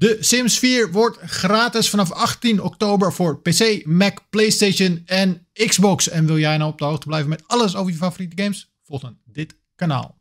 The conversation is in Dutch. De Sims 4 wordt gratis vanaf 18 oktober voor PC, Mac, PlayStation en Xbox. En wil jij nou op de hoogte blijven met alles over je favoriete games? Volg dan dit kanaal.